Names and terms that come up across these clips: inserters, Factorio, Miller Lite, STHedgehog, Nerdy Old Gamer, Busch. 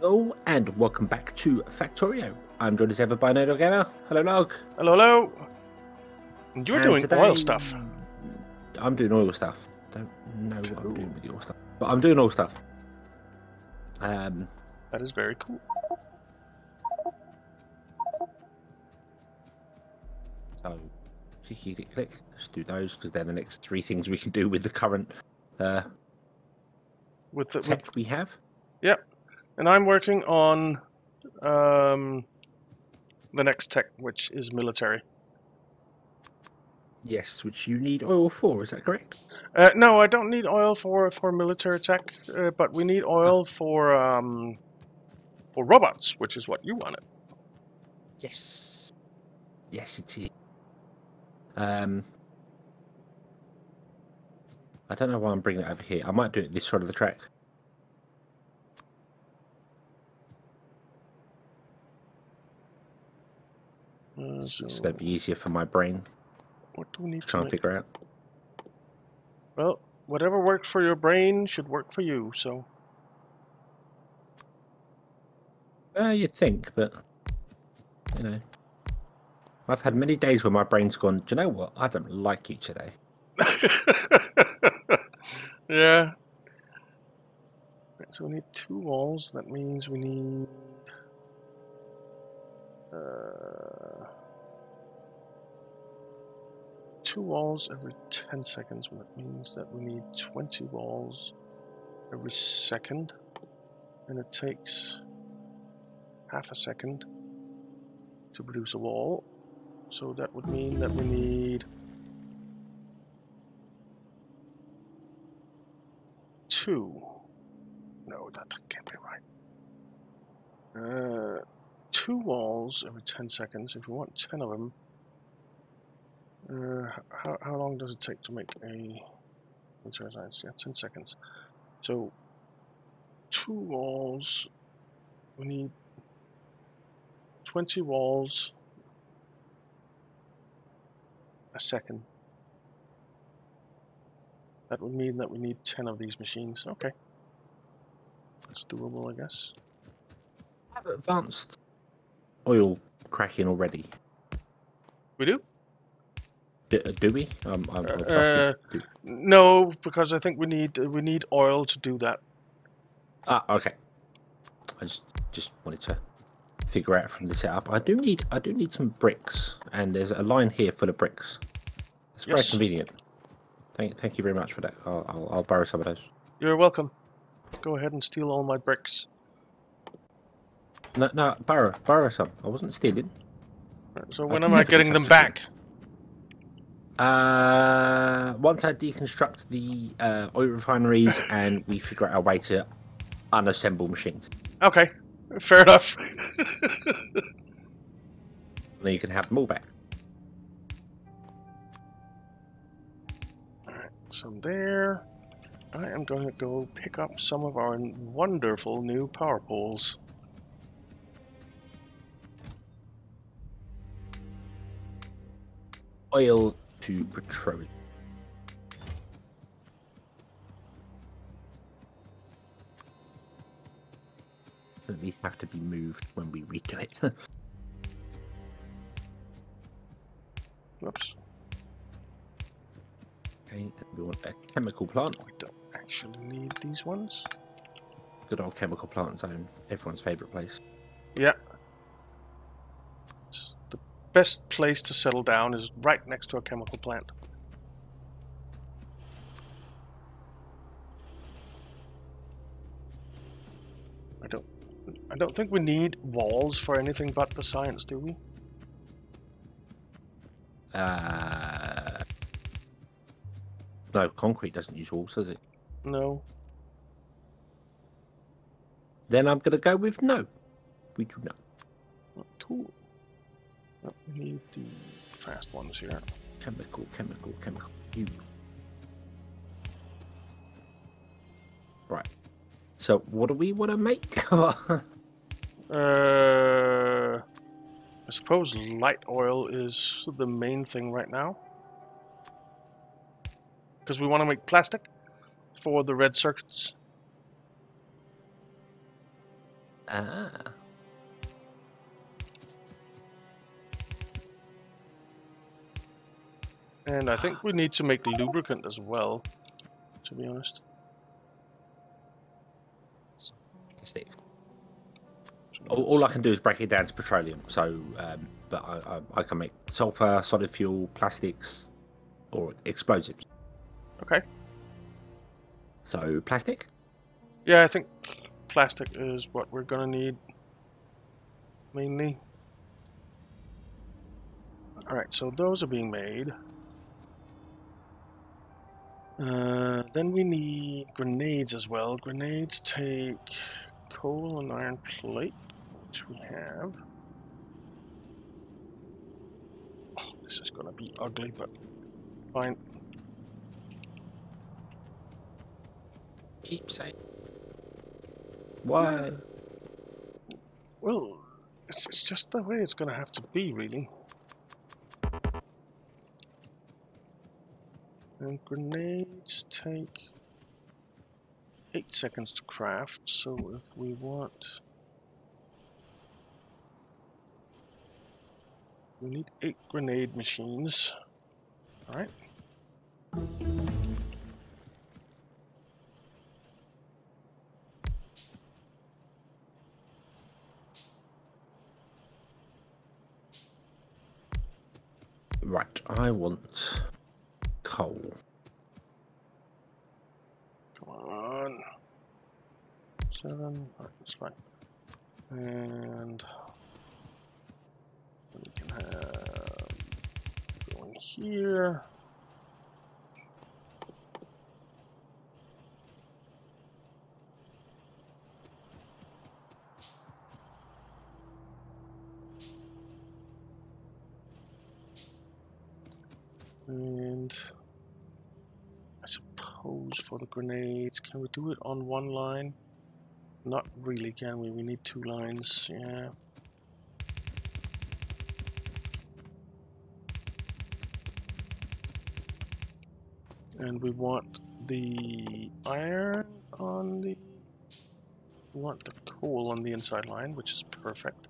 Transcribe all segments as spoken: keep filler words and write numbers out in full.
Hello and welcome back to Factorio. I'm joined as ever by Nerdy Old Gamer. Hello, Nog. Hello, hello. And you're and doing today, oil stuff. I'm doing oil stuff. Don't know cool. what I'm doing with the oil stuff, but I'm doing oil stuff. Um, that is very cool. So, click, click. Let's do those because they're the next three things we can do with the current uh, with the, tech with... we have. Yep. And I'm working on um, the next tech, which is military. Yes, which you need oil for, is that correct? Uh, no, I don't need oil for, for military tech, uh, but we need oil oh. for, um, for robots, which is what you wanted. Yes. Yes, it is. Um, I don't know why I'm bringing it over here. I might do it this side of the track. Uh, so it's going to be easier for my brain. What do we need to try and figure out? Well, whatever works for your brain should work for you, so... Uh, you'd think, but... You know... I've had many days where my brain's gone, do you know what? I don't like you today. Yeah. So we need two walls. That means we need... Uh, two walls every ten seconds. Well, that means that we need twenty walls every second, and it takes half a second to produce a wall. So that would mean that we need two. No, that, that can't be right. Uh. Two walls every ten seconds. If you want ten of them, uh, how, how long does it take to make a? Yeah, ten seconds. So two walls. We need twenty walls a second. That would mean that we need ten of these machines. Okay, that's doable, I guess. I have advanced oil cracking already. We do? Do, do we? Um, I'm, I'm uh, do. No, because I think we need we need oil to do that. Ah, okay. I just just wanted to figure out from the setup. I do need I do need some bricks, and there's a line here full of bricks. It's yes. very convenient. Thank thank you very much for that. I'll, I'll I'll borrow some of those. You're welcome. Go ahead and steal all my bricks. No, no, borrow, borrow some. I wasn't stealing. So when am I getting them back? Uh, once I deconstruct the uh, oil refineries and we figure out our way to unassemble machines. Okay, fair enough. Then you can have them all back. Alright, so there. I am going to go pick up some of our wonderful new power poles. Oil to petroleum. Doesn't these have to be moved when we redo it? Whoops. Okay, we want a chemical plant. We don't actually need these ones. Good old chemical plant zone, everyone's favourite place. Yeah. Best place to settle down is right next to a chemical plant. I don't I don't think we need walls for anything but the science, do we? Uh No, concrete doesn't use walls, does it? No. Then I'm gonna go with no. We do not. Oh, cool. Oh, we need the fast ones here. Chemical, chemical, chemical. Ew. Right. So, what do we want to make? uh, I suppose light oil is the main thing right now. Because we want to make plastic for the red circuits. Ah. And I think we need to make lubricant as well, to be honest. Steve. All, all I can do is break it down to petroleum. So, um, but I, I, I can make sulfur, solid fuel, plastics, or explosives. Okay. So plastic? Yeah, I think plastic is what we're gonna need mainly. All right, so those are being made. Uh, then we need grenades as well. Grenades take coal and iron plate, which we have. Oh, this is gonna be ugly, but fine. Keep saying. Why? Well, it's, it's just the way it's gonna have to be, really. And grenades take eight seconds to craft, so if we want, we need eight grenade machines. All right. Right, I want coal. Come on. Seven. Right, that's fine. And we can have going here. And I suppose for the grenades, can we do it on one line? Not really, can we? We need two lines, yeah. And we want the iron on the... We want the coal on the inside line, which is perfect.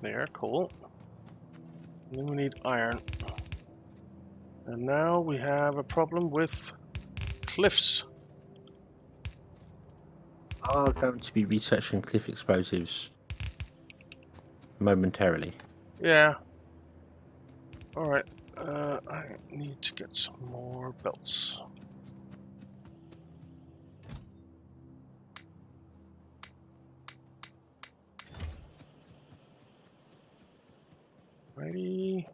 There, cool. And then we need iron. And now we have a problem with cliffs. I'm going to be researching cliff explosives momentarily. Yeah. Alright, uh, I need to get some more belts. Ready?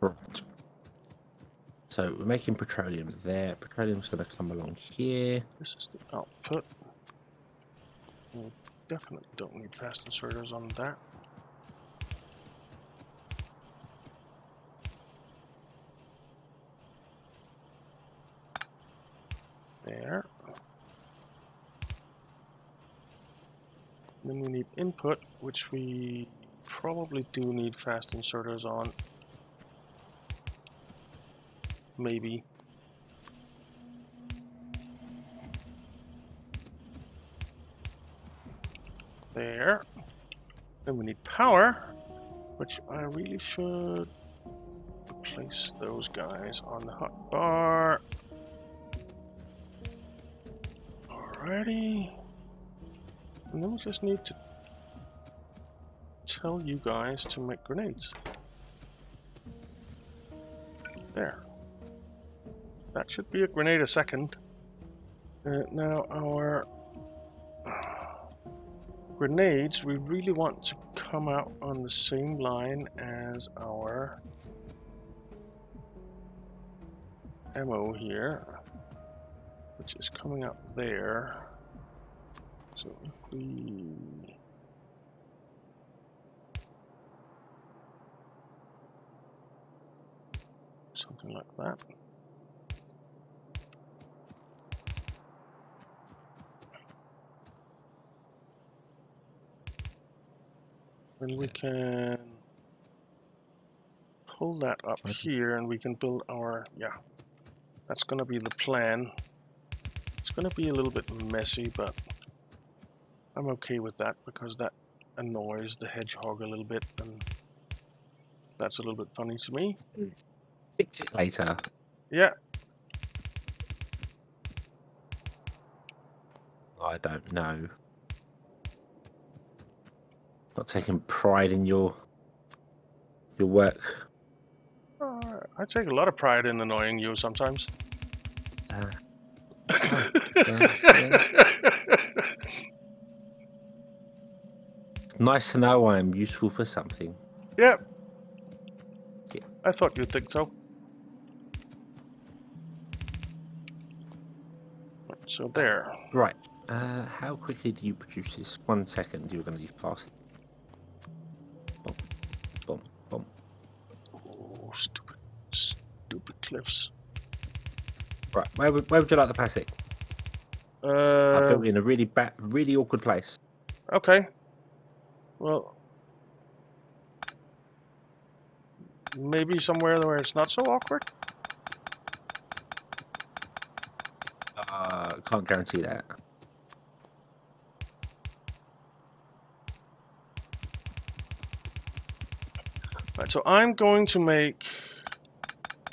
Right. So we're making petroleum there. Petroleum's going to come along here. This is the output. We definitely don't need fast inserters on that. There. Then we need input, which we probably do need fast inserters on. Maybe. There. Then we need power, which I really should place those guys on the hot bar. Alrighty. And then we just need to tell you guys to make grenades. There. That should be a grenade a second. Uh, now our grenades, we really want to come out on the same line as our ammo here, which is coming up there. So if we something like that. Then we can pull that up here and we can build our, yeah, that's gonna be the plan. It's gonna be a little bit messy, but I'm okay with that because that annoys the hedgehog a little bit, and that's a little bit funny to me. Fix it later. Yeah. I don't know. Not taking pride in your your work. Uh, I take a lot of pride in annoying you sometimes. Uh, oh, yeah, yeah. Nice to know I am useful for something. Yeah. Yeah. I thought you'd think so. So there. Right. Uh, how quickly do you produce this? One second, you're going to be fast. Boom, boom, boom. Oh, stupid, stupid cliffs. Right, where would, where would you like the plastic? Uh, I built in a really bad, really awkward place. Okay. Well, maybe somewhere where it's not so awkward. Uh, can't guarantee that. Right, so I'm going to make...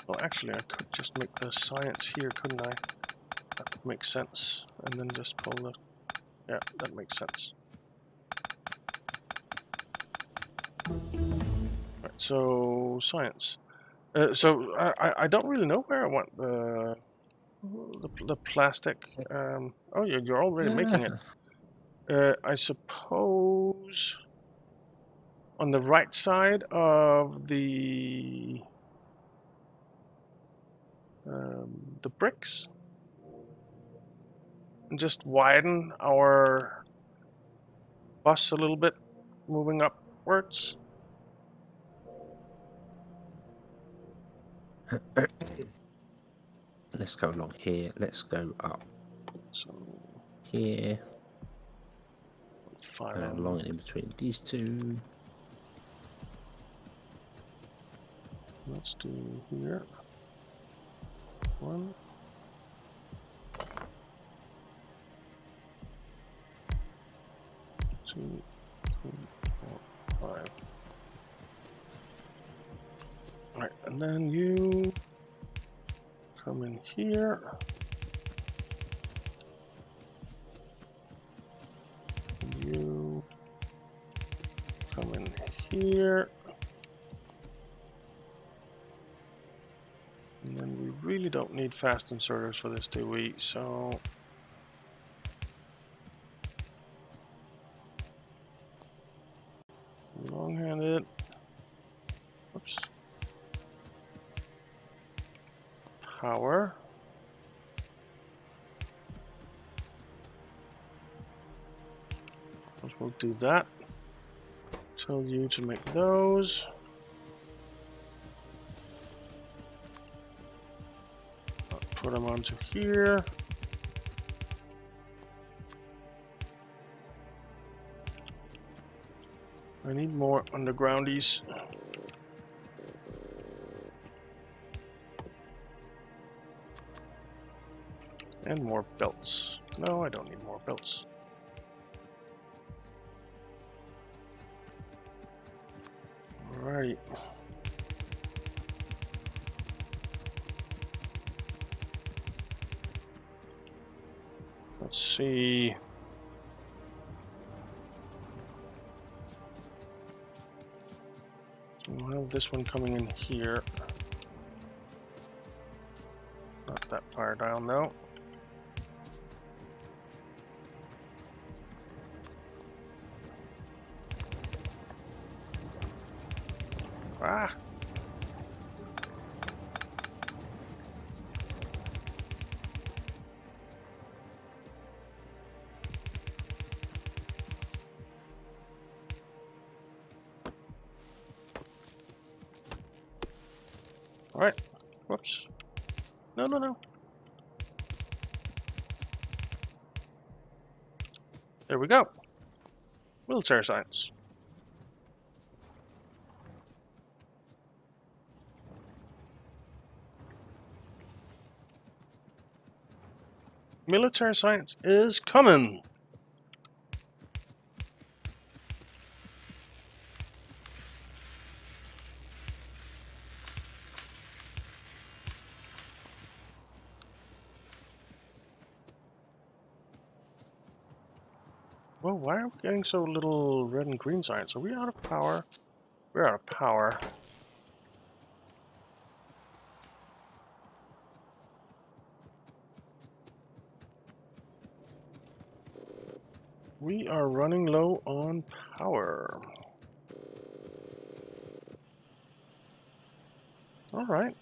Well, actually, I could just make the science here, couldn't I? That would make sense. And then just pull the... Yeah, that makes sense. Right, so science. Uh, so I, I don't really know where I want the... The, the plastic. Um, oh, you're, you're already yeah. making it. Uh, I suppose on the right side of the um, the bricks, and just widen our bus a little bit, moving upwards. Let's go along here. Let's go up. So here. Fire and along in between these two. Let's do here. One. Two. Three. Four. Five. All right, and then you. Come in here. And you come in here. And then we really don't need fast inserters for this, do we? So long-handed. Oops. Power. We'll do that. Tell you to make those. I'll put them onto here. I need more undergroundies. And more belts. No, I don't need more belts. Alrighty. Let's see. We'll have this one coming in here. Not that far down now. Ah. All right. Whoops. No, no, no. There we go. Wheelchair science. military science is coming. Well, why are we getting so little red and green science? Are we out of power? We're out of power. We are running low on power. All right.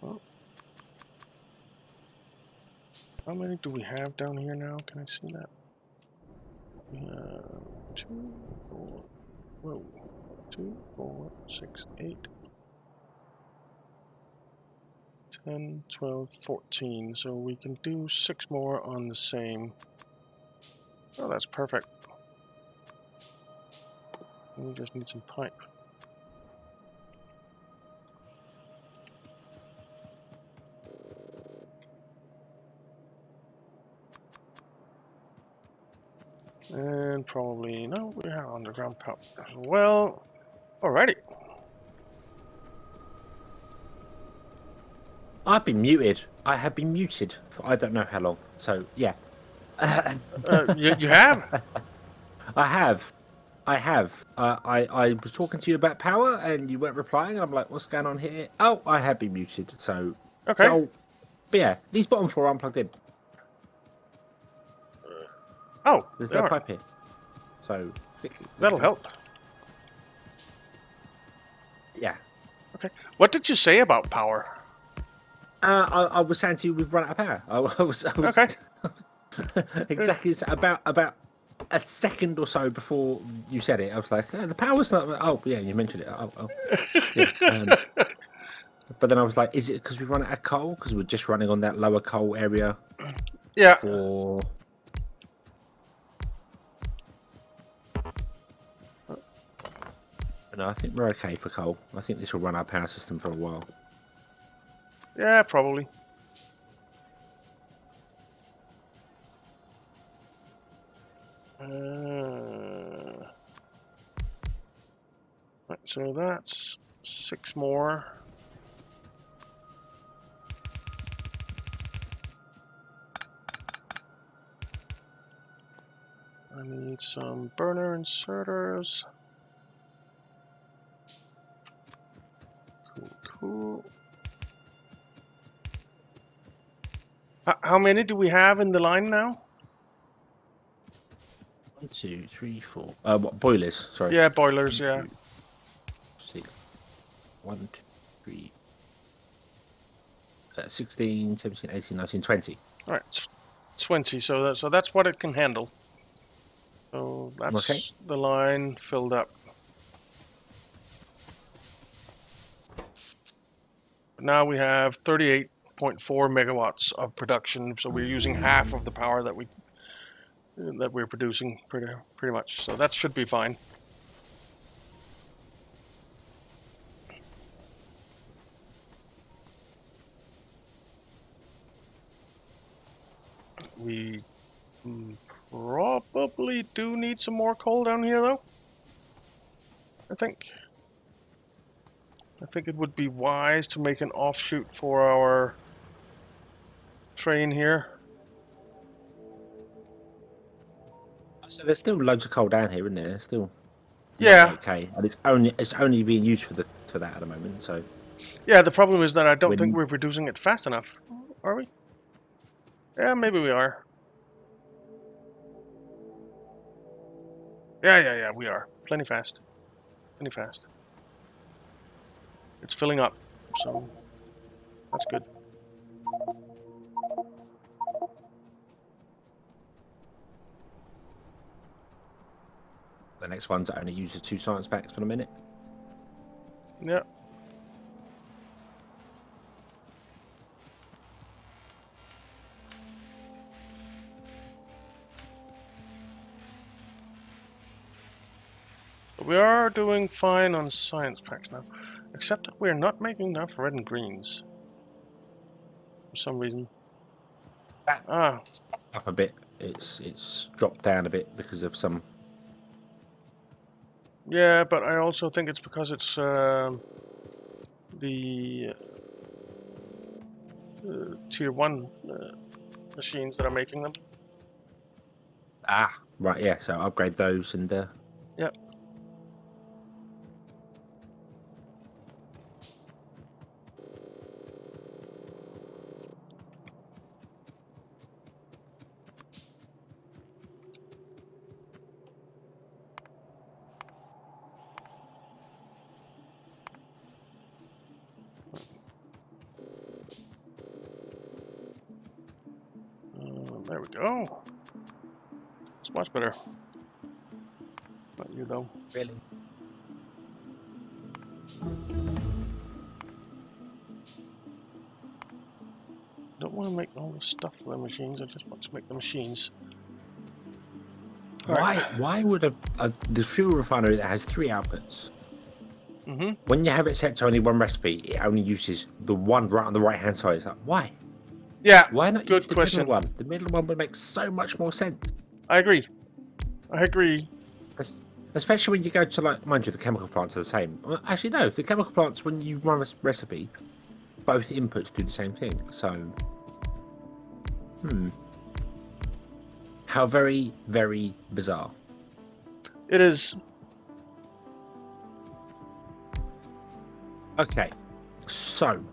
Well, how many do we have down here now? Can I see that? We have two, four, whoa, two, four, six, eight, ten, twelve, fourteen. So we can do six more on the same. Oh, that's perfect. We just need some pipe. And probably, no, we have underground pipe as well. Alrighty. I've been muted. I have been muted for I don't know how long. So, yeah. uh, you, you have? I have. I have. Uh, I, I was talking to you about power and you weren't replying. I'm like, what's going on here? Oh, I have been muted. So, okay. So, but yeah, these bottom four are plugged in. Oh, there's no pipe here. So, that'll help. Yeah. Okay. What did you say about power? Uh, I, I was saying to you, we've run out of power. I, I was. I was okay. Exactly. It's about about a second or so before you said it, I was like, oh, the power's not. Oh, yeah, you mentioned it. Oh, oh. Yeah. Um, but then I was like, is it because we run out of coal? Because we're just running on that lower coal area. Yeah. For... No, I think we're okay for coal. I think this will run our power system for a while. Yeah, probably. Uh, right, so that's six more. I need some burner inserters. Cool, cool. H- how many do we have in the line now? Two, three, four. Uh, what, boilers, sorry. Yeah, boilers, two, yeah. Two, six, one, two, three, uh, sixteen, seventeen, eighteen, nineteen, twenty. All right, twenty. So that, so that's what it can handle. So that's okay. The line filled up. But now we have thirty-eight point four megawatts of production. So we're using half of the power that we. that we're producing pretty pretty much, so that should be fine. We probably do need some more coal down here though. I think I think it would be wise to make an offshoot for our train here. So there's still loads of coal down here, isn't there? There's still, yeah. Okay, and it's only it's only being used for the for that at the moment. So, yeah, the problem is that I don't when... think we're producing it fast enough, are we? Yeah, maybe we are. Yeah, yeah, yeah, we are. Plenty fast, plenty fast. It's filling up, so that's good. The next one's that only uses two science packs for a minute. Yeah. We are doing fine on science packs now, except that we're not making enough red and greens for some reason. that oh. up a bit. It's it's dropped down a bit because of some. Yeah, but I also think it's because it's uh, the uh, tier one uh, machines that are making them. Ah, right. Yeah. So upgrade those and. Uh... Yeah. There we go. It's much better. Not you though. Really? Don't want to make all this stuff for the machines. I just want to make the machines. All why? Right. Why would a, a the fuel refinery that has three outputs? Mm-hmm. When you have it set to only one recipe, it only uses the one right on the right-hand side. It's like, why? Yeah, why not good use the question. Middle one? The middle one would make so much more sense. I agree. I agree. Especially when you go to, like, mind you, the chemical plants are the same. Well, actually, no, the chemical plants, when you run a recipe, both inputs do the same thing. So, hmm. How very, very bizarre. It is. Okay. So,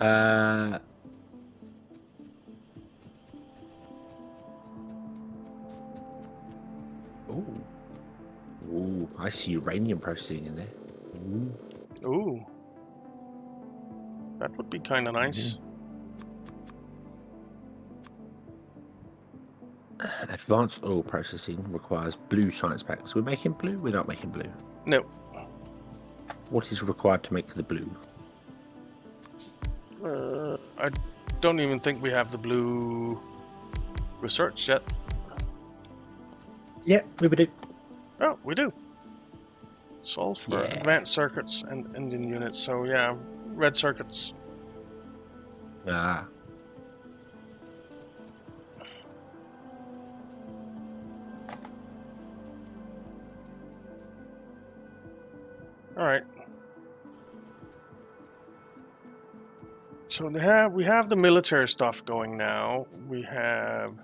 uh... Ooh. Ooh, I see uranium processing in there. Ooh. Ooh. That would be kind of nice. Mm-hmm. Advanced oil processing requires blue science packs. We're making blue? We're not making blue. No. What is required to make the blue? Uh, I don't even think we have the blue research yet. Yeah, we do. Oh, we do. Solve for yeah. advanced circuits and engine units. So yeah, red circuits. Ah. All right. So they have we have the military stuff going now. We have.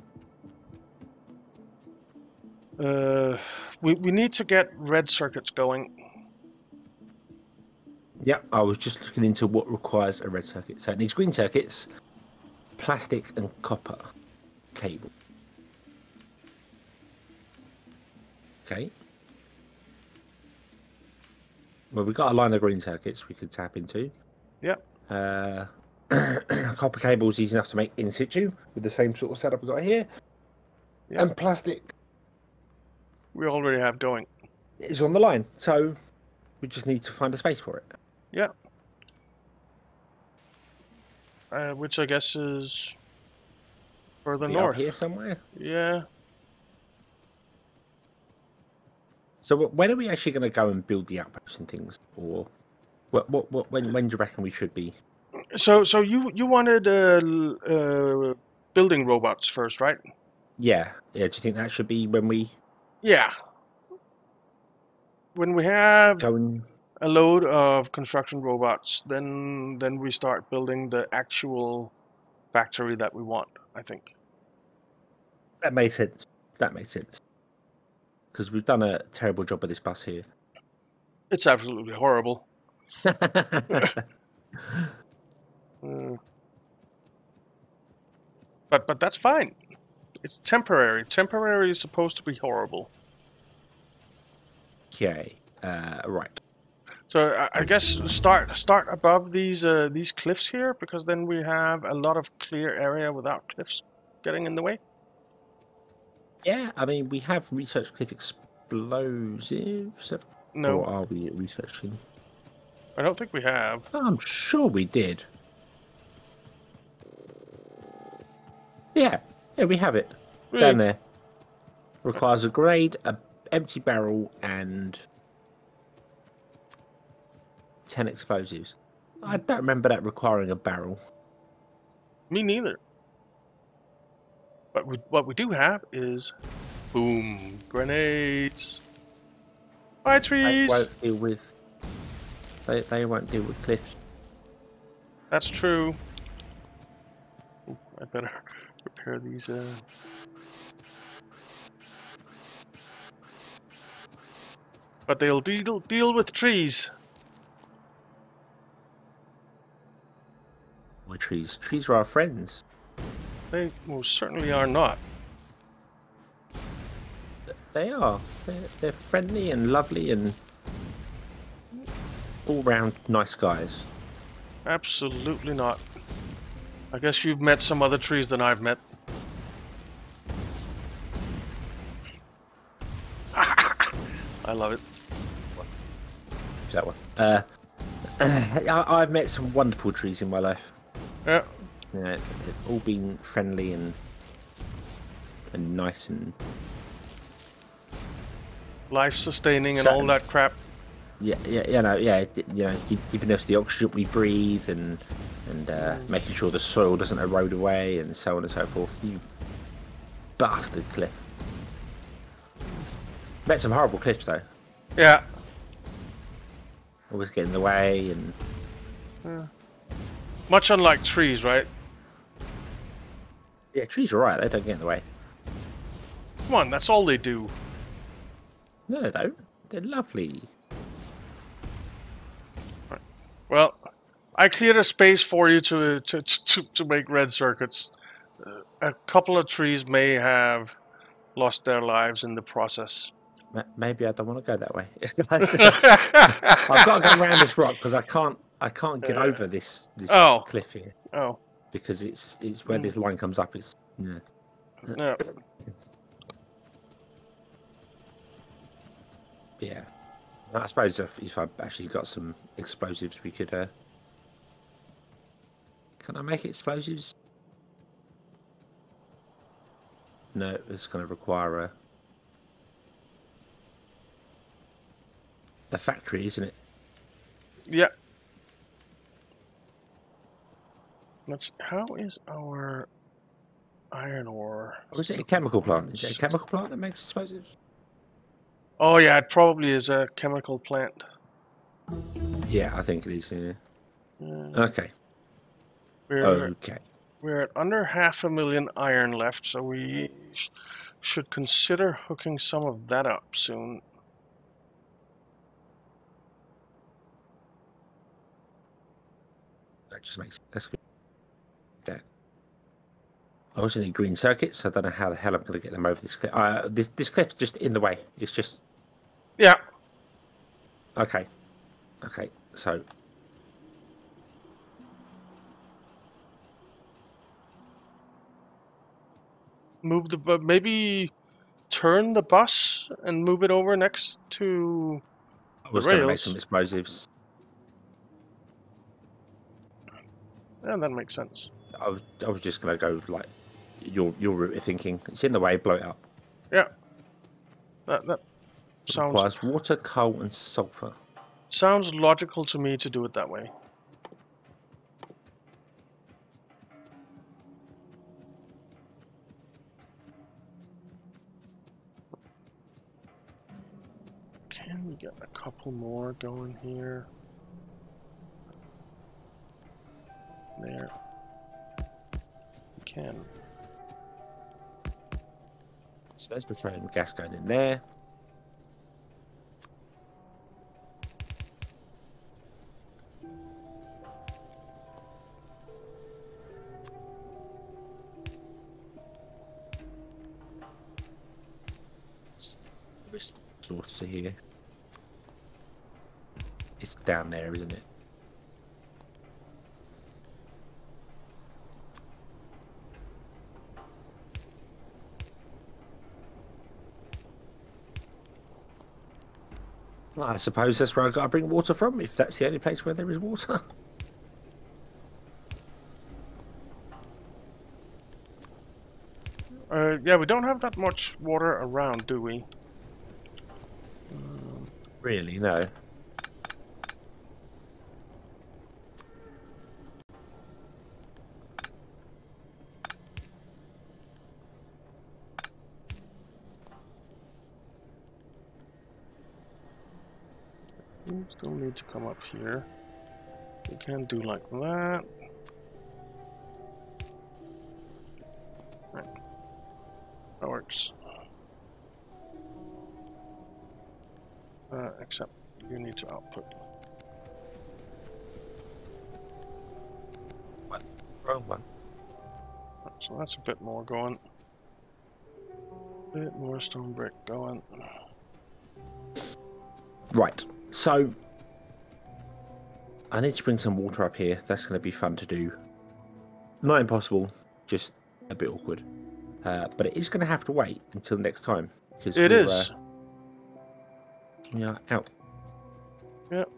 Uh, we, we need to get red circuits going. Yeah, I was just looking into what requires a red circuit. So it needs green circuits, plastic and copper cable. Okay. Well, we've got a line of green circuits we could tap into. Yeah. Uh, copper cable is easy enough to make in situ with the same sort of setup we've got here. Yep. And plastic. We already have going. It's on the line, so we just need to find a space for it. Yeah. Uh, which I guess is further Be north. Up here somewhere? Yeah. So when are we actually going to go and build the outposts and things? Or what, what, what, when, when do you reckon we should be? So so you, you wanted uh, uh, building robots first, right? Yeah. Yeah. Do you think that should be when we... Yeah. When we have Going. a load of construction robots, then then we start building the actual factory that we want, I think. That makes sense. That makes sense. Because we've done a terrible job with this bus here. It's absolutely horrible. mm. But but that's fine. It's temporary. Temporary is supposed to be horrible. Okay. Uh, right. So I, I guess start start above these uh, these cliffs here, because then we have a lot of clear area without cliffs getting in the way. Yeah, I mean, we have researched cliff explosives. No. Or are we researching? I don't think we have. I'm sure we did. Yeah. Yeah, we have it. Really? Down there. Requires a grade, an empty barrel, and ten explosives. I don't remember that requiring a barrel. Me neither. But we, what we do have is, boom, grenades. Fire trees. They won't deal with. They they won't deal with cliffs. That's true. Ooh, I better repair these. Uh... But they'll deal deal with trees. Why trees? Trees are our friends. They most certainly are not. They are. They're, they're friendly and lovely and all-round nice guys. Absolutely not. I guess you've met some other trees than I've met. I love it. What? Who's that one? Uh, uh, I've met some wonderful trees in my life. Yeah. Yeah, they've all been friendly and and nice and life-sustaining and all that crap. Yeah, yeah, you know, yeah, you know, giving us the oxygen we breathe and and uh, making sure the soil doesn't erode away and so on and so forth. You bastard cliff. Met some horrible cliffs though. Yeah. Always get in the way and. Yeah. Much unlike trees, right? Yeah, trees are right, they don't get in the way. Come on, that's all they do. No, they don't. They're lovely. Right. Well, I cleared a space for you to, to, to, to make red circuits. Uh, a couple of trees may have lost their lives in the process. Maybe I don't want to go that way. I've got to go around this rock because I can't. I can't get uh, over this, this oh. cliff here. Oh. Because it's it's where mm. this line comes up. It's yeah. No. Yeah. I suppose if, if I've actually got some explosives, we could. Uh... Can I make explosives? No, it's going to require a. The factory, isn't it? Yeah. Let's, how is our iron ore? Oh, is it a chemical plant? Is it a chemical plant that makes explosives? Oh yeah, it probably is a chemical plant. Yeah, I think it is. Yeah. Yeah. Okay. We're, okay. We're at under half a million iron left, so we sh should consider hooking some of that up soon. That just makes that's good. That. I also need green circuits, so I don't know how the hell I'm going to get them over this cliff. Uh, this, this cliff's just in the way. It's just... Yeah. Okay. Okay, so... Move the... But maybe turn the bus and move it over next to... I was going to make some explosives. Yeah, that makes sense. I was, I was just going to go like your your route of thinking. It's in the way, blow it up. Yeah. That, that sounds... Requires water, coal and sulfur. Sounds logical to me to do it that way. Can we get a couple more going here? There. Can. So there's petroleum gas going in there. Source here. It's down there, isn't it? I suppose that's where I've got to bring water from, if that's the only place where there is water. Uh, yeah, we don't have that much water around, do we? Really, no. we still need to come up here. We can do like that. Right. That works. Uh, except you need to output. What? Wrong one. Right, so that's a bit more going. A bit more stone brick going. Right, so I need to bring some water up here. That's going to be fun to do. Not impossible, just a bit awkward. Uh, but it is going to have to wait until next time. Because it is. Uh, we are out. Yep.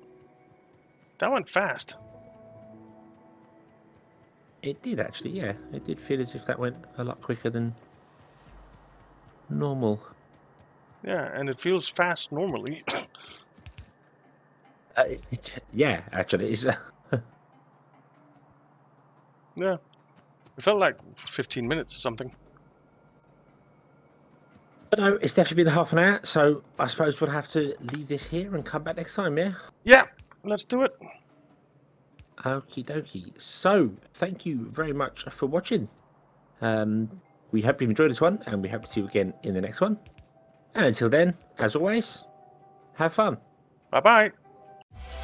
That went fast. It did actually, yeah. It did feel as if that went a lot quicker than normal. Yeah, and it feels fast normally. uh, it, it, yeah, actually. It's, uh, yeah. It felt like fifteen minutes or something. But no, it's definitely been half an hour, so I suppose we'll have to leave this here and come back next time, yeah? Yeah, let's do it. Okie dokie. So, thank you very much for watching. Um, we hope you've enjoyed this one, and we hope to see you again in the next one. And until then, as always, have fun. Bye-bye.